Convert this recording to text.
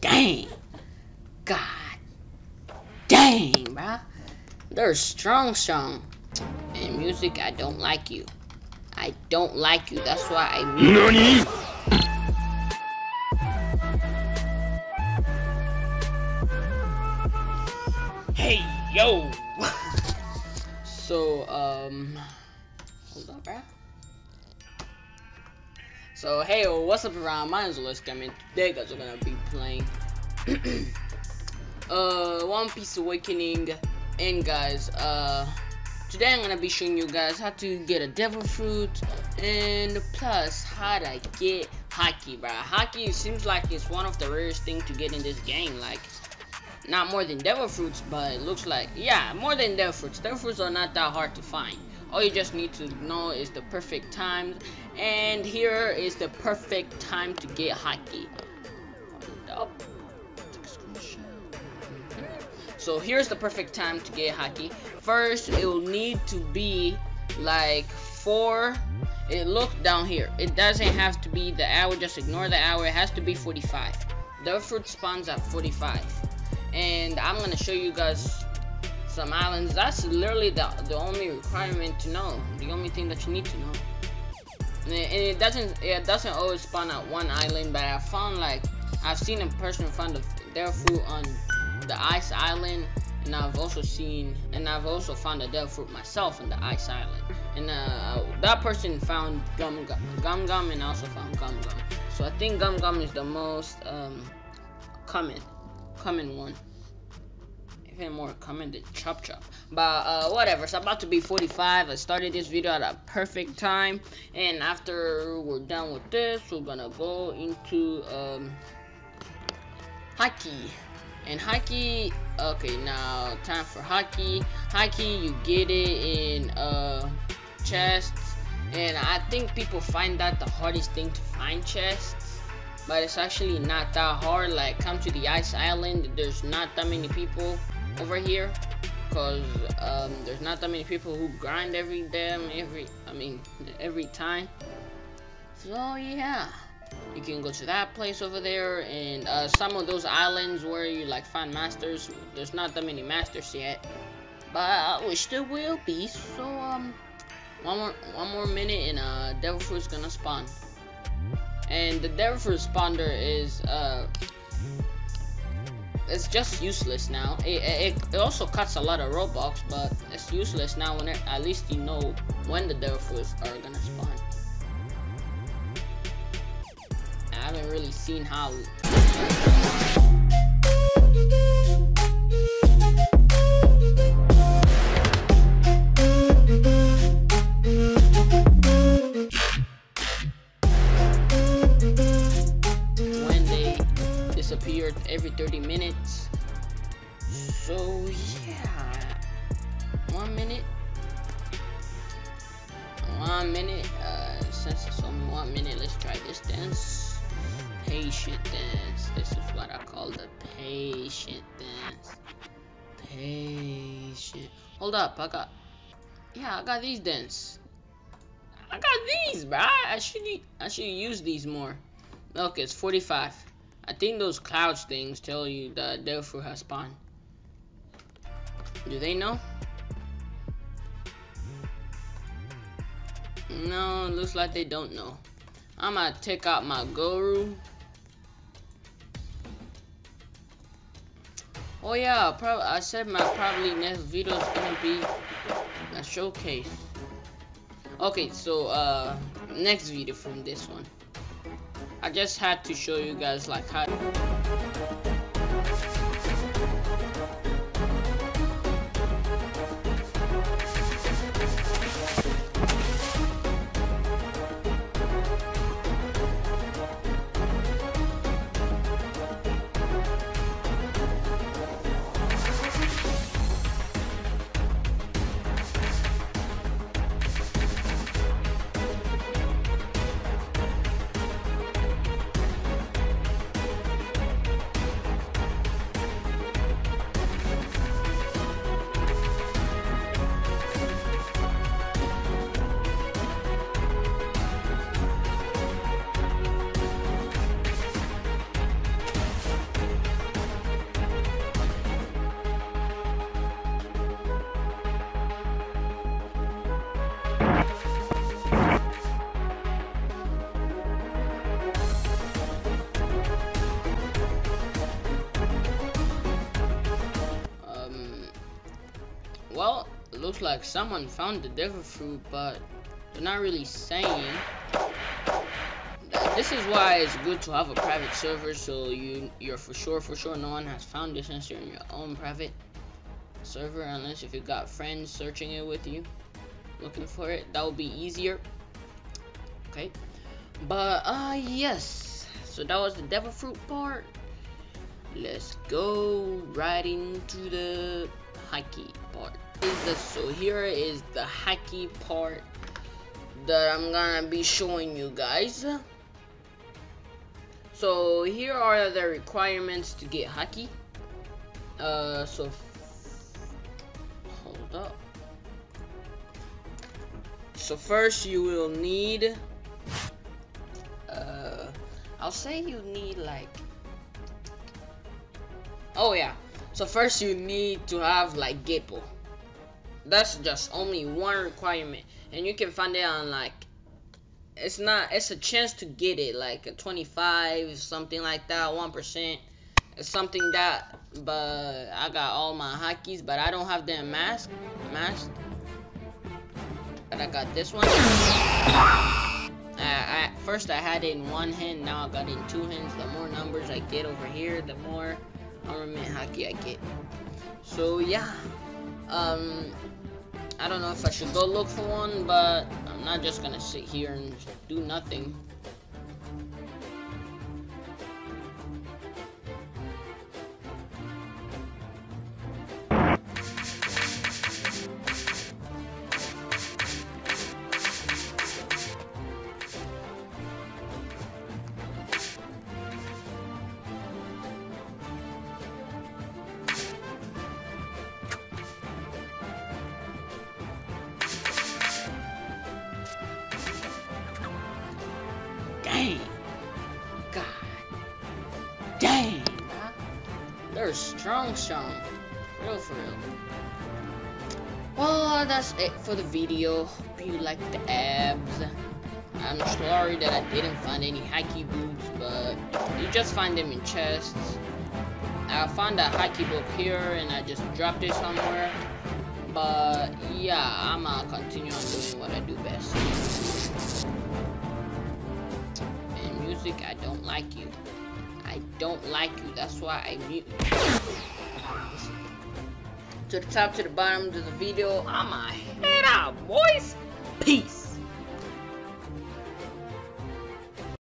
dang. God dang, bruh. They're strong. And music, I don't like you. I don't like you. That's why I mute. Hey, yo. So, hold up, bruh. So, hey, what's up, everyone? My name is Luis Camin. Today, guys, we're gonna be playing One Piece Awakening. And guys, today I'm gonna be showing you guys how to get a devil fruit, and plus how to get haki, bruh. Haki seems like it's one of the rarest things to get in this game. Like, not more than devil fruits, but it looks like, yeah, more than devil fruits. Devil fruits are not that hard to find. All you just need to know is the perfect time, and here is the perfect time to get haki. So here's the perfect time to get haki. First, it will need to be like 4. It look down here. It doesn't have to be the hour. Just ignore the hour. It has to be 45. The fruit spawns at 45, and I'm gonna show you guys some islands. That's literally the only requirement to know. The only thing that you need to know. And it doesn't always spawn at one island. But I found, like, I've seen a person find their fruit on the ice island, and I've also found a devil fruit myself in the ice island, and that person found gum gum, and I also found gum gum. So I think gum gum is the most common one, even more common than chop chop, but whatever. It's about to be 45. I started this video at a perfect time, and after we're done with this, we're gonna go into haki. And haki, okay, now time for haki. Haki, you get it in chests, and I think people find that the hardest thing to find chests, but it's actually not that hard. Like, come to the ice island. There's not that many people over here, cause there's not that many people who grind every time. So yeah. You can go to that place over there, and some of those islands where you like find masters, there's not that many masters yet, but I wish there will be. So one more minute, and devil fruit's gonna spawn, and the devil fruit spawner is it's just useless now. It also cuts a lot of Robux, but it's useless now. When at least you know when the devil fruits are gonna spawn. I haven't really seen how. When they disappeared every 30 minutes. So yeah. 1 minute. 1 minute. Since it's only 1 minute, let's try this dance. Patient dance. This is what I call the patient dance. Patient. Hold up, I got these dance. I got these, bruh. I should use these more. Okay, it's 45. I think those clouds things tell you that devil fruit has spawned. Do they know? No, it looks like they don't know. I'm gonna take out my guru. Oh yeah, I said my probably next video is gonna be a showcase. Okay, so next video from this one, I just had to show you guys like how. Looks like someone found the devil fruit, but they're not really saying. This is why it's good to have a private server, so you're for sure no one has found this unless you're in your own private server, unless if you got friends searching it with you, looking for it, that would be easier. Okay, but yes, so that was the devil fruit part. Let's go right into the haki part. So here is the haki part that I'm gonna be showing you guys. So here are the requirements to get haki. So hold up. So first you will need, I'll say you need like, oh yeah. So first you need to have like Geppo. That's just only one requirement, and you can find it on like, it's a chance to get it like a 25, something like that, 1%, something that. But I got all my hakis, but I don't have them mask, but I got this one. First I had it in one hand, now I got it in two hands. The more numbers I get over here, the more armament haki I get. So yeah, I don't know if I should go look for one, but I'm not just gonna sit here and do nothing. They're strong, real. Well, that's it for the video. Hope you like the abs. I'm sorry that I didn't find any haki boobs, but you just find them in chests. I found a haki book here, and I just dropped it somewhere. But yeah, I'ma continue on doing what I do best. And music, I don't like you. I don't like you, that's why I mute. To the top, to the bottom of the video, I'ma head out, boys. Peace.